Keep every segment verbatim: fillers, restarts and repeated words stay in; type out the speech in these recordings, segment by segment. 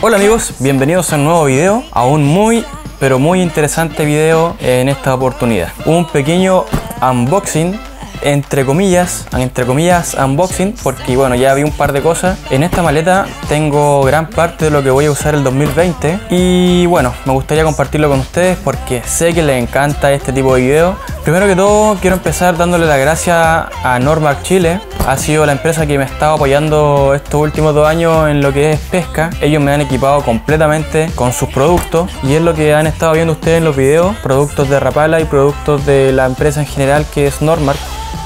Hola amigos, bienvenidos a un nuevo video, a un muy pero muy interesante video en esta oportunidad. Un pequeño unboxing, entre comillas, entre comillas unboxing, porque bueno, ya vi un par de cosas. En esta maleta tengo gran parte de lo que voy a usar el dos mil veinte y bueno, me gustaría compartirlo con ustedes porque sé que les encanta este tipo de videos. Primero que todo quiero empezar dándole las gracias a Normac Chile. Ha sido la empresa que me ha estado apoyando estos últimos dos años en lo que es pesca. Ellos me han equipado completamente con sus productos y es lo que han estado viendo ustedes en los videos, productos de Rapala y productos de la empresa en general que es Normac,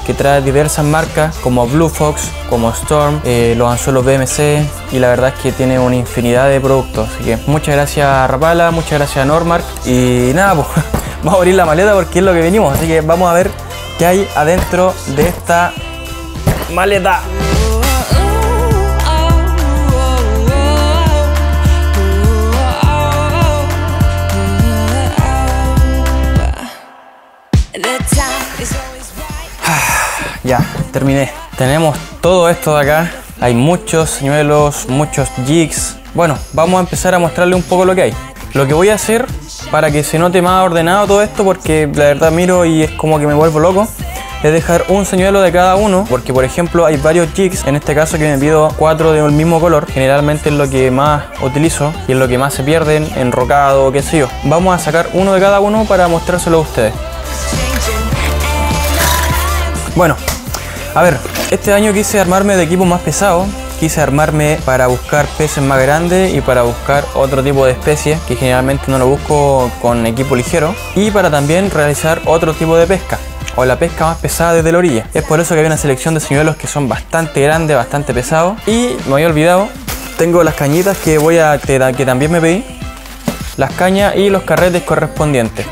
que trae diversas marcas como Blue Fox, como Storm, eh, los anzuelos B M C, y la verdad es que tiene una infinidad de productos. Así que muchas gracias a Rapala, muchas gracias a Normac y nada, pues vamos a abrir la maleta porque es lo que venimos, así que vamos a ver qué hay adentro de esta maleta. Ya, terminé. Tenemos todo esto de acá. Hay muchos señuelos, muchos jigs. Bueno, vamos a empezar a mostrarle un poco lo que hay. Lo que voy a hacer para que se note más ordenado todo esto, porque la verdad miro y es como que me vuelvo loco, es dejar un señuelo de cada uno, porque por ejemplo hay varios jigs, en este caso que me pido cuatro del mismo color, generalmente es lo que más utilizo y es lo que más se pierden, enrocado o qué sé yo. Vamos a sacar uno de cada uno para mostrárselo a ustedes. Bueno, a ver, este año quise armarme de equipo más pesado, quise armarme para buscar peces más grandes y para buscar otro tipo de especies que generalmente no lo busco con equipo ligero, y para también realizar otro tipo de pesca, o la pesca más pesada desde la orilla. Es por eso que hay una selección de señuelos que son bastante grandes, bastante pesados. Y me había olvidado, tengo las cañitas que voy a que también me pedí, las cañas y los carretes correspondientes.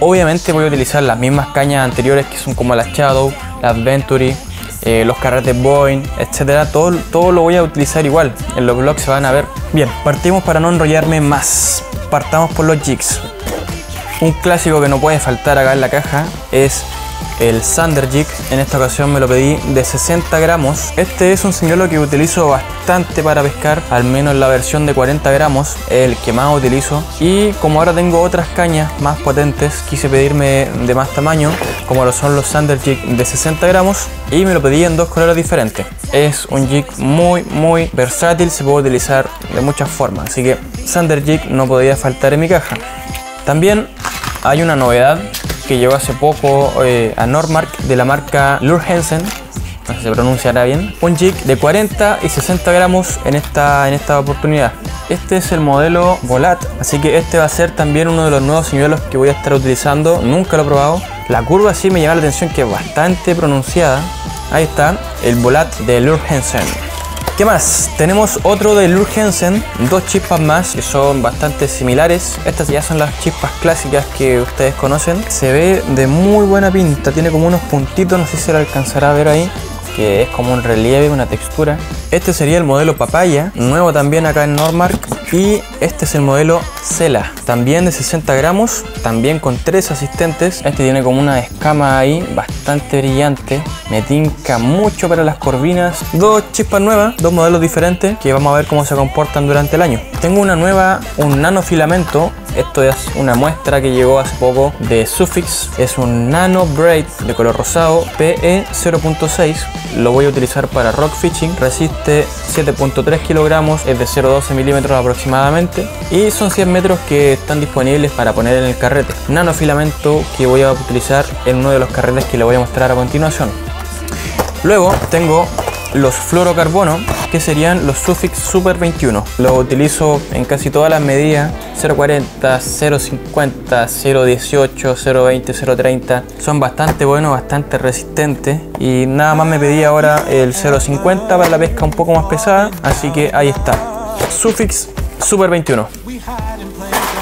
Obviamente voy a utilizar las mismas cañas anteriores que son como las Shadow, las Venturi, eh, los carretes Boeing, etcétera. Todo, todo lo voy a utilizar igual, en los vlogs se van a ver. Bien, partimos para no enrollarme más, partamos por los jigs. Un clásico que no puede faltar acá en la caja es el Sander Jig. En esta ocasión me lo pedí de sesenta gramos. Este es un señuelo que utilizo bastante para pescar, al menos la versión de cuarenta gramos, el que más utilizo. Y como ahora tengo otras cañas más potentes, quise pedirme de más tamaño, como lo son los Sander Jig de sesenta gramos, y me lo pedí en dos colores diferentes. Es un jig muy muy versátil, se puede utilizar de muchas formas, así que Sander Jig no podía faltar en mi caja. También hay una novedad que llegó hace poco eh, a Normac, de la marca Lurgensen, no sé si se pronunciará bien, un jig de cuarenta y sesenta gramos en esta, en esta oportunidad. Este es el modelo Volat, así que este va a ser también uno de los nuevos señuelos que voy a estar utilizando, nunca lo he probado. La curva sí me llama la atención, que es bastante pronunciada. Ahí está, el Volat de Lurgensen. ¿Qué más? Tenemos otro de Lurgensen, dos chispas más que son bastante similares. Estas ya son las chispas clásicas que ustedes conocen. Se ve de muy buena pinta, tiene como unos puntitos, no sé si se lo alcanzará a ver ahí, que es como un relieve, una textura. Este sería el modelo Papaya, nuevo también acá en Normac. Y este es el modelo Sela, también de sesenta gramos, también con tres asistentes. Este tiene como una escama ahí, bastante brillante. Me tinca mucho para las corvinas. Dos chispas nuevas, dos modelos diferentes, que vamos a ver cómo se comportan durante el año. Tengo una nueva, un nanofilamento. Esto es una muestra que llegó hace poco de Suffix. Es un nano braid de color rosado, P E cero punto seis. Lo voy a utilizar para rock fishing. Resiste siete punto tres kilogramos, es de cero punto doce milímetros aproximadamente. Y son cien metros que están disponibles para poner en el carrete. Nanofilamento que voy a utilizar en uno de los carretes que le voy a mostrar a continuación. Luego tengo los fluorocarbono, que serían los Suffix Super veintiuno. Lo utilizo en casi todas las medidas, cero punto cuarenta, cero punto cincuenta, cero punto dieciocho, cero punto veinte, cero punto treinta. Son bastante buenos, bastante resistentes. Y nada más me pedí ahora el cero punto cincuenta para la pesca un poco más pesada, así que ahí está, Suffix Super veintiuno.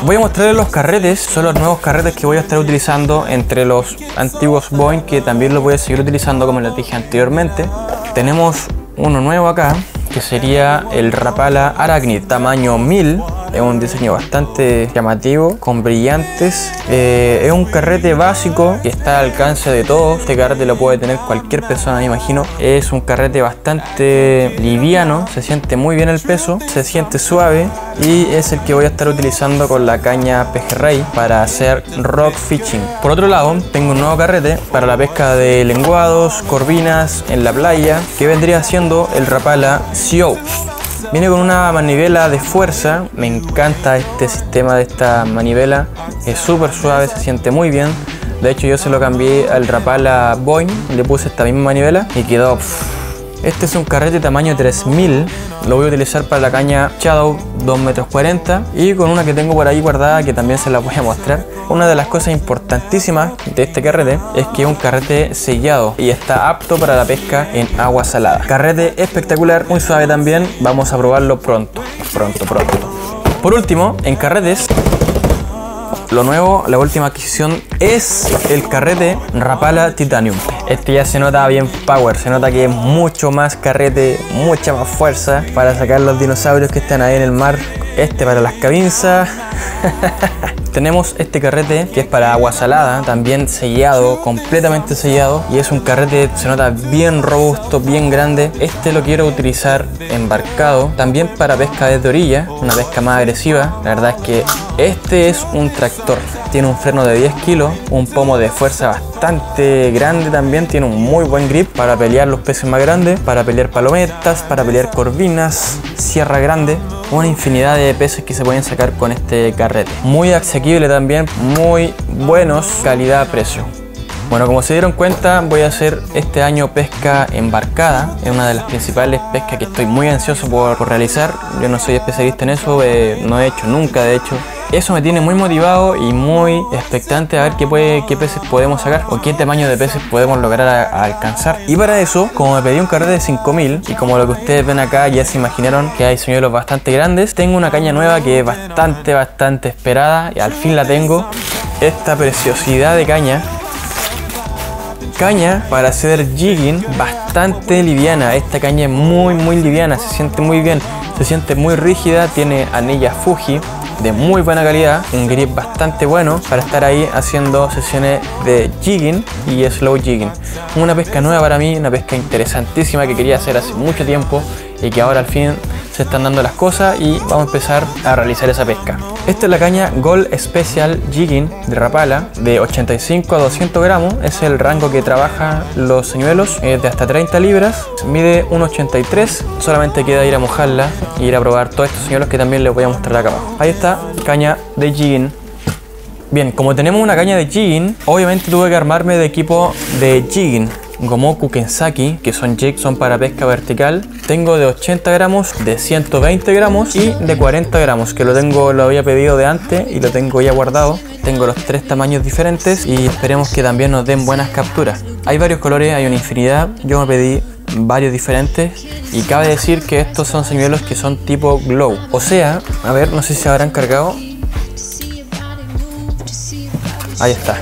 Voy a mostrarles los carretes, son los nuevos carretes que voy a estar utilizando entre los antiguos Boeing, que también los voy a seguir utilizando como les dije anteriormente. Tenemos uno nuevo acá, que sería el Rapala Aragnid, tamaño mil, Es un diseño bastante llamativo, con brillantes. Eh, es un carrete básico que está al alcance de todos. Este carrete lo puede tener cualquier persona, me imagino. Es un carrete bastante liviano, se siente muy bien el peso, se siente suave, y es el que voy a estar utilizando con la caña pejerrey para hacer rock fishing. Por otro lado, tengo un nuevo carrete para la pesca de lenguados, corvinas en la playa, que vendría siendo el Rapala Sio. Viene con una manivela de fuerza. Me encanta este sistema de esta manivela, es súper suave, se siente muy bien. De hecho, yo se lo cambié al Rapala Boeing, le puse esta misma manivela y quedó... Pff. Este es un carrete tamaño tres mil, lo voy a utilizar para la caña Shadow dos metros cuarenta, y con una que tengo por ahí guardada que también se la voy a mostrar. Una de las cosas importantísimas de este carrete es que es un carrete sellado y está apto para la pesca en agua salada. Carrete espectacular, muy suave también, vamos a probarlo pronto, pronto, pronto. Por último, en carretes... Lo nuevo, la última adquisición, es el carrete Rapala Titanium. Este ya se nota bien power, se nota que es mucho más carrete, mucha más fuerza para sacar los dinosaurios que están ahí en el mar. Este para las cabinzas. Tenemos este carrete que es para agua salada, también sellado, completamente sellado, y es un carrete, se nota bien robusto, bien grande. Este lo quiero utilizar embarcado, también para pesca desde orilla, una pesca más agresiva. La verdad es que este es un tractor, tiene un freno de diez kilos, un pomo de fuerza bastante grande también, tiene un muy buen grip para pelear los peces más grandes, para pelear palometas, para pelear corvinas, sierra grande, una infinidad de peces que se pueden sacar con este carrete. Muy asequible también, muy buenos, calidad-precio. Bueno, como se dieron cuenta, voy a hacer este año pesca embarcada. Es una de las principales pescas que estoy muy ansioso por, por realizar. Yo no soy especialista en eso, eh, no he hecho nunca, de hecho. Eso me tiene muy motivado y muy expectante a ver qué, puede, qué peces podemos sacar o qué tamaño de peces podemos lograr a, a alcanzar. Y para eso, como me pedí un carrete de cinco mil, y como lo que ustedes ven acá ya se imaginaron que hay señuelos bastante grandes, tengo una caña nueva que es bastante, bastante esperada, y al fin la tengo. Esta preciosidad de caña. Caña para hacer jigging, bastante liviana. Esta caña es muy, muy liviana, se siente muy bien, se siente muy rígida, tiene anillas Fuji de muy buena calidad, un grip bastante bueno para estar ahí haciendo sesiones de jigging y slow jigging. Una pesca nueva para mí, una pesca interesantísima que quería hacer hace mucho tiempo y que ahora al fin se están dando las cosas y vamos a empezar a realizar esa pesca. Esta es la caña Gold Special Jigging de Rapala, de ochenta y cinco a doscientos gramos, es el rango que trabaja los señuelos, es de hasta treinta libras, mide uno ochenta y tres, solamente queda ir a mojarla y ir a probar todos estos señuelos que también les voy a mostrar acá abajo. Ahí está, caña de jigging. Bien, como tenemos una caña de jigging, obviamente tuve que armarme de equipo de jigging. Gomoku Kensaki, que son jigs, son para pesca vertical. Tengo de ochenta gramos, de ciento veinte gramos y de cuarenta gramos, que lo tengo, lo había pedido de antes y lo tengo ya guardado. Tengo los tres tamaños diferentes y esperemos que también nos den buenas capturas. Hay varios colores, hay una infinidad. Yo me pedí varios diferentes y cabe decir que estos son señuelos que son tipo glow. O sea, a ver, no sé si habrán cargado. Ahí está.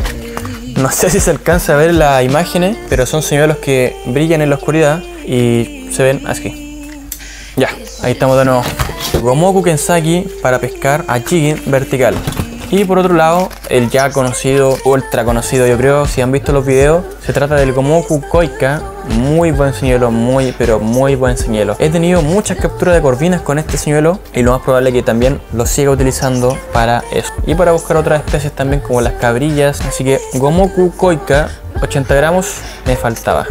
No sé si se alcanza a ver las imágenes, pero son señuelos que brillan en la oscuridad y se ven así. Ya, ahí estamos de nuevo. Gomoku Kensaki para pescar a jigging vertical. Y por otro lado, el ya conocido, ultra conocido yo creo, si han visto los videos, se trata del Gomoku Koika. Muy buen señuelo, muy pero muy buen señuelo. He tenido muchas capturas de corvinas con este señuelo y lo más probable es que también lo siga utilizando para eso y para buscar otras especies también, como las cabrillas. Así que Gomoku Koika, ochenta gramos, me faltaba.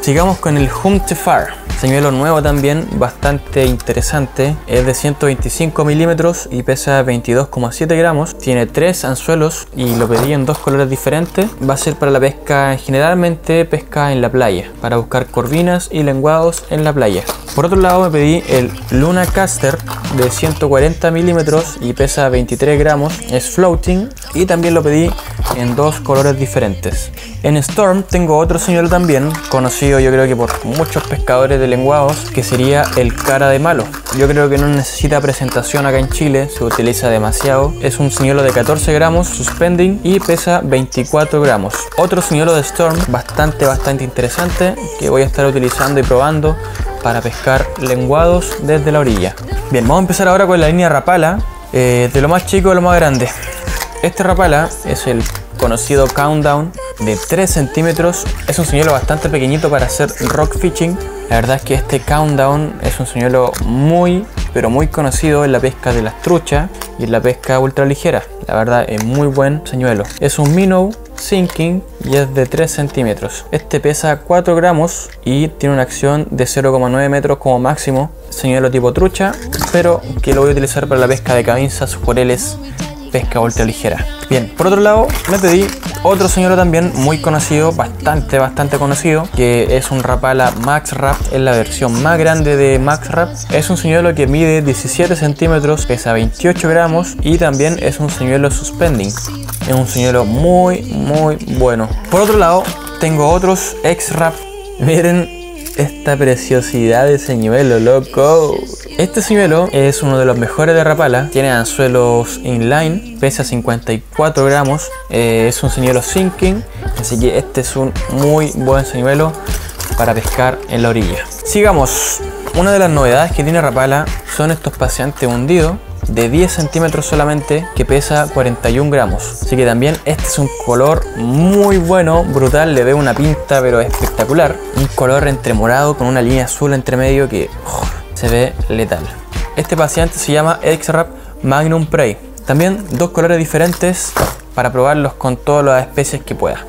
Sigamos con el Humtefar, señuelo nuevo también, bastante interesante. Es de ciento veinticinco milímetros y pesa veintidós coma siete gramos. Tiene tres anzuelos y lo pedí en dos colores diferentes. Va a ser para la pesca, generalmente pesca en la playa, para buscar corvinas y lenguados en la playa. Por otro lado, me pedí el Luna Caster de ciento cuarenta milímetros y pesa veintitrés gramos. Es floating y también lo pedí en dos colores diferentes. En Storm tengo otro señuelo también, conocido yo creo que por muchos pescadores de lenguados, que sería el Cara de Malo. Yo creo que no necesita presentación acá en Chile, se utiliza demasiado. Es un señuelo de catorce gramos, suspending, y pesa veinticuatro gramos. Otro señuelo de Storm bastante, bastante interesante, que voy a estar utilizando y probando para pescar lenguados desde la orilla. Bien, vamos a empezar ahora con la línea Rapala. eh, de lo más chico a lo más grande. Este Rapala es el conocido Countdown de tres centímetros. Es un señuelo bastante pequeñito para hacer rock fishing. La verdad es que este Countdown es un señuelo muy pero muy conocido en la pesca de las truchas y en la pesca ultraligera. La verdad es muy buen señuelo. Es un minnow sinking y es de tres centímetros. Este pesa cuatro gramos y tiene una acción de cero coma nueve metros como máximo. Señuelo tipo trucha, pero que lo voy a utilizar para la pesca de cabinzas, jureles, pesca ultraligera. Bien, por otro lado me pedí otro señuelo también muy conocido, bastante bastante conocido, que es un Rapala Max Rap. Es la versión más grande de Max Rap. Es un señuelo que mide diecisiete centímetros, pesa veintiocho gramos y también es un señuelo suspending. Es un señuelo muy muy bueno. Por otro lado tengo otros X-Rap. Miren esta preciosidad de señuelo, loco. Este señuelo es uno de los mejores de Rapala. Tiene anzuelos inline, pesa cincuenta y cuatro gramos. Eh, es un señuelo sinking, así que este es un muy buen señuelo para pescar en la orilla. Sigamos. Una de las novedades que tiene Rapala son estos paseantes hundidos de diez centímetros solamente, que pesa cuarenta y un gramos. Así que también este es un color muy bueno, brutal. Le veo una pinta pero espectacular. Un color entre morado con una línea azul entre medio que oh, se ve letal. Este paseante se llama X-Rap Magnum Prey. También dos colores diferentes para probarlos con todas las especies que pueda.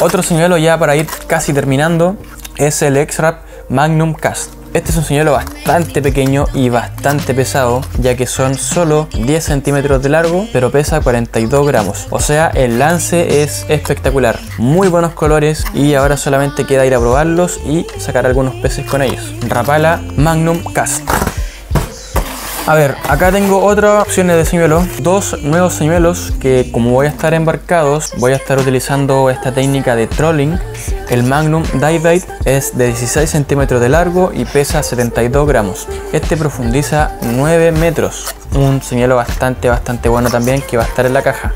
Otro señuelo ya para ir casi terminando es el X-Rap Magnum Cast. Este es un señuelo bastante pequeño y bastante pesado, ya que son solo diez centímetros de largo, pero pesa cuarenta y dos gramos. O sea, el lance es espectacular. Muy buenos colores y ahora solamente queda ir a probarlos y sacar algunos peces con ellos. Rapala Magnum Cast. A ver, acá tengo otras opciones de señuelo. Dos nuevos señuelos que, como voy a estar embarcados, voy a estar utilizando esta técnica de trolling. El Magnum Dive Bait es de dieciséis centímetros de largo y pesa setenta y dos gramos. Este profundiza nueve metros. Un señuelo bastante, bastante bueno también, que va a estar en la caja.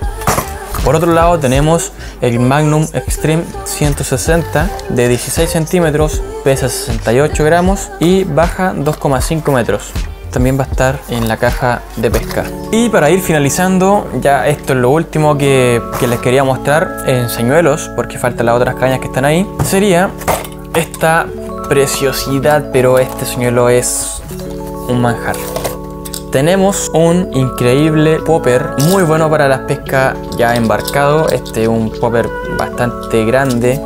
Por otro lado tenemos el Magnum Extreme ciento sesenta de dieciséis centímetros, pesa sesenta y ocho gramos y baja dos coma cinco metros. También va a estar en la caja de pesca. Y para ir finalizando, ya esto es lo último que, que les quería mostrar en señuelos, porque faltan las otras cañas que están ahí. Sería esta preciosidad, pero este señuelo es un manjar. Tenemos un increíble popper, muy bueno para las pescas ya embarcado. Este es un popper bastante grande.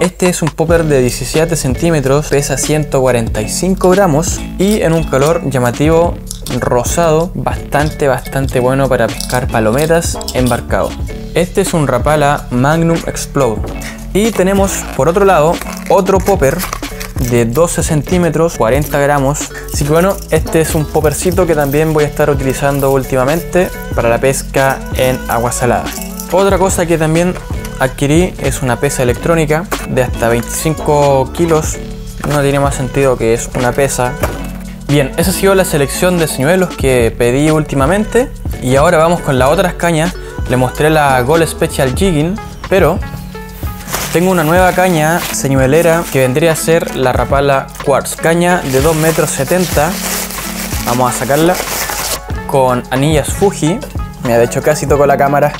Este es un popper de diecisiete centímetros, pesa ciento cuarenta y cinco gramos y en un color llamativo rosado, bastante bastante bueno para pescar palometas embarcado. Este es un Rapala Magnum Explode. Y tenemos por otro lado otro popper de doce centímetros, cuarenta gramos. Así que bueno, este es un poppercito que también voy a estar utilizando últimamente para la pesca en agua salada. Otra cosa que también adquirí es una pesa electrónica de hasta veinticinco kilos. No tiene más sentido que es una pesa. Bien, esa ha sido la selección de señuelos que pedí últimamente. Y ahora vamos con las otras cañas. Le mostré la Gold Special Jigging, pero tengo una nueva caña señuelera que vendría a ser la Rapala Quartz. Caña de dos metros setenta. Vamos a sacarla. Con anillas Fuji. Mira, de hecho casi tocó la cámara.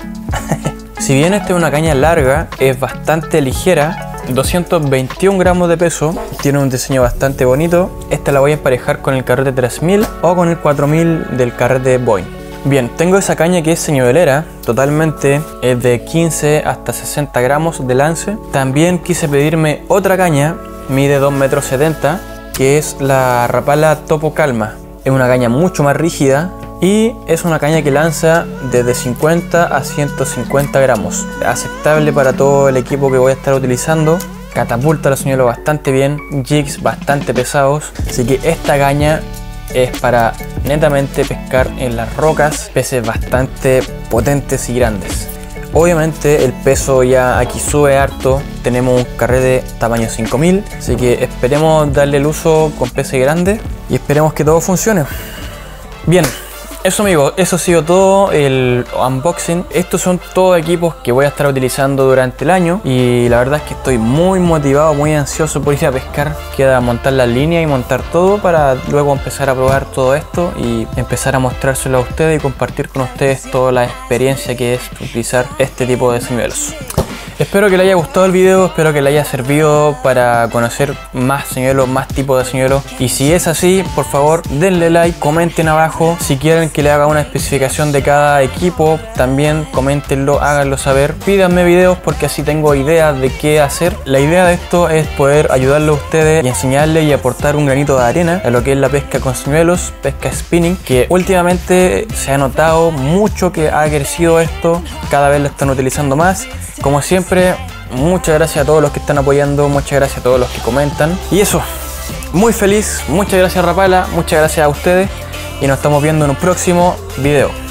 Si bien esta es una caña larga, es bastante ligera, doscientos veintiún gramos de peso, tiene un diseño bastante bonito. Esta la voy a emparejar con el carrete tres mil o con el cuatro mil del carrete Boeing. Bien, tengo esa caña que es señuelera totalmente, es de quince hasta sesenta gramos de lance. También quise pedirme otra caña, mide dos metros setenta, que es la Rapala Topo Calma. Es una caña mucho más rígida. Y es una caña que lanza desde cincuenta a ciento cincuenta gramos. Aceptable para todo el equipo que voy a estar utilizando. Catapulta los señuelos bastante bien. Jigs bastante pesados. Así que esta caña es para netamente pescar en las rocas. Peces bastante potentes y grandes. Obviamente el peso ya aquí sube harto. Tenemos un carrete tamaño cinco mil. Así que esperemos darle el uso con peces grandes. Y esperemos que todo funcione. Bien. Eso amigos, eso ha sido todo el unboxing. Estos son todos equipos que voy a estar utilizando durante el año y la verdad es que estoy muy motivado, muy ansioso por ir a pescar. Queda montar la línea y montar todo para luego empezar a probar todo esto y empezar a mostrárselo a ustedes y compartir con ustedes toda la experiencia que es utilizar este tipo de señuelos. Espero que le haya gustado el video, espero que le haya servido para conocer más señuelos, más tipos de señuelos. Y si es así, por favor denle like, comenten abajo. Si quieren que le haga una especificación de cada equipo, también coméntenlo, háganlo saber. Pídanme videos porque así tengo ideas de qué hacer. La idea de esto es poder ayudarle a ustedes y enseñarles y aportar un granito de arena a lo que es la pesca con señuelos, pesca spinning, que últimamente se ha notado mucho que ha crecido esto, cada vez lo están utilizando más. Como siempre, muchas gracias a todos los que están apoyando, muchas gracias a todos los que comentan. Y eso, muy feliz, muchas gracias Rapala, muchas gracias a ustedes y nos estamos viendo en un próximo video.